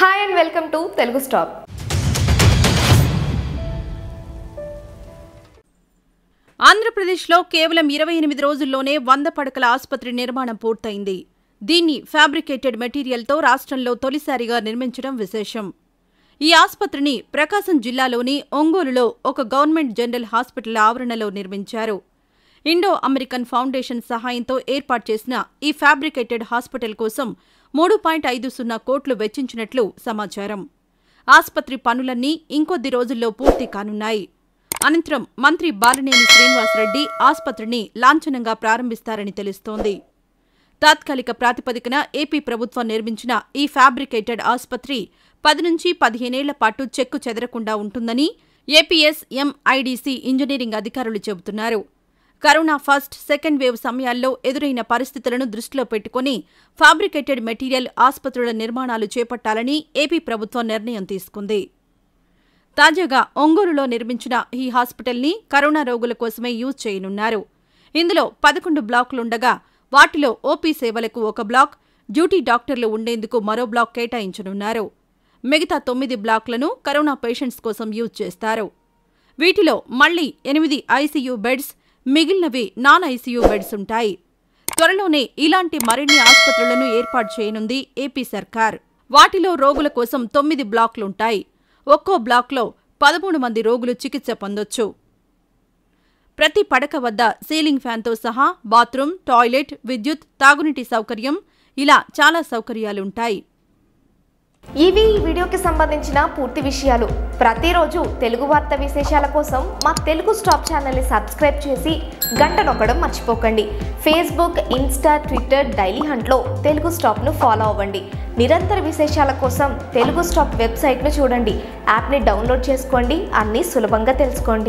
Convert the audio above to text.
Hi and welcome to తెలుగుస్టాప్. ఆంధ్రప్రదేశ్లో కేవలం 28 రోజుల్లోనే 100 పడకల ఆసుపత్రి నిర్మాణం పూర్తయింది. దీన్ని ఫ్యాబ్రికేటెడ్ మెటీరియల్తో రాష్ట్రంలో తొలిసారిగా నిర్మించడం విశేషం. ఈ ఆసుపత్రిని ప్రకాశం జిల్లాలోని ఒంగోలులో ఒక గవర్నమెంట్ జనరల్ హాస్పిటల్ ఆవరణలో నిర్మించారు. ఇండో అమెరికన్ ఫౌండేషన్ సహాయంతో ఏర్పాటు చేసిన ఈ ఫ్యాబ్రికేటెడ్ హాస్పిటల్ కోసం 3.50 కోట్లు వెచ్చించినట్లు సమాచారం. ఆసుపత్రి పనులన్నీ ఇంకొద్ది రోజుల్లో పూర్తి కానున్నాయి. అనంతరం మంత్రి బాలినేని శ్రీనివాసరెడ్డి ఆసుపత్రిని లాంఛనంగా ప్రారంభిస్తారని తెలుస్తోంది. తాత్కాలిక ప్రాతిపదికన ఏపీ ప్రభుత్వం నిర్మించిన ఈ ఫ్యాబ్రికేటెడ్ ఆసుపత్రి 10 నుంచి 15 ఏళ్ల పాటు చెక్కు చెదరకుండా ఉంటుందని APS MIDC ఇంజనీరింగ్ అధికారులు చెబుతున్నారు. కరోనా ఫస్ట్, సెకండ్ వేవ్ సమయాల్లో ఎదురైన పరిస్థితులను దృష్టిలో పెట్టుకుని ఫ్యాబ్రికేటెడ్ మెటీరియల్ ఆసుపత్రుల నిర్మాణాలు చేపట్టాలని ఏపీ ప్రభుత్వం నిర్ణయం తీసుకుంది. తాజాగా ఒంగోలులో నిర్మించిన ఈ హాస్పిటల్ని కరోనా రోగుల కోసమే యూజ్ చేయనున్నారు. ఇందులో 11 బ్లాకులుండగా వాటిలో ఓపీ సేవలకు ఒక బ్లాక్, డ్యూటీ డాక్టర్లు ఉండేందుకు మరో బ్లాక్ కేటాయించనున్నారు. మిగతా 9 బ్లాక్లను కరోనా పేషెంట్స్ కోసం యూజ్ చేస్తారు. వీటిలో మళ్లీ 8 ICU బెడ్స్, మిగిలినవి నాన్ ICU బెడ్స్ ఉంటాయి. త్వరలోనే ఇలాంటి మరిన్ని ఆసుపత్రులను ఏర్పాటు చేయనుంది ఏపీ సర్కార్. వాటిలో రోగుల కోసం 9 బ్లాక్లుంటాయి. ఒక్కో బ్లాక్లో 13 మంది రోగులు చికిత్స పొందొచ్చు. ప్రతి పడక వద్ద సీలింగ్ ఫ్యాన్తో సహా బాత్రూమ్, టాయిలెట్, విద్యుత్, తాగునీటి సౌకర్యం ఇలా చాలా సౌకర్యాలుంటాయి. ఇవి ఈ వీడియోకి సంబంధించిన పూర్తి విషయాలు. ప్రతిరోజు తెలుగు వార్త విశేషాల కోసం మా తెలుగు స్టాప్ ఛానల్ని సబ్స్క్రైబ్ చేసి గంట నొక్కడం మర్చిపోకండి. ఫేస్బుక్, ఇన్స్టా, ట్విట్టర్ డైలీ హంట్లో తెలుగు స్టాప్ను ఫాలో అవ్వండి. నిరంతర విశేషాల కోసం తెలుగు స్టాప్ వెబ్సైట్ను చూడండి. యాప్ని డౌన్లోడ్ చేసుకోండి. అన్నీ సులభంగా తెలుసుకోండి.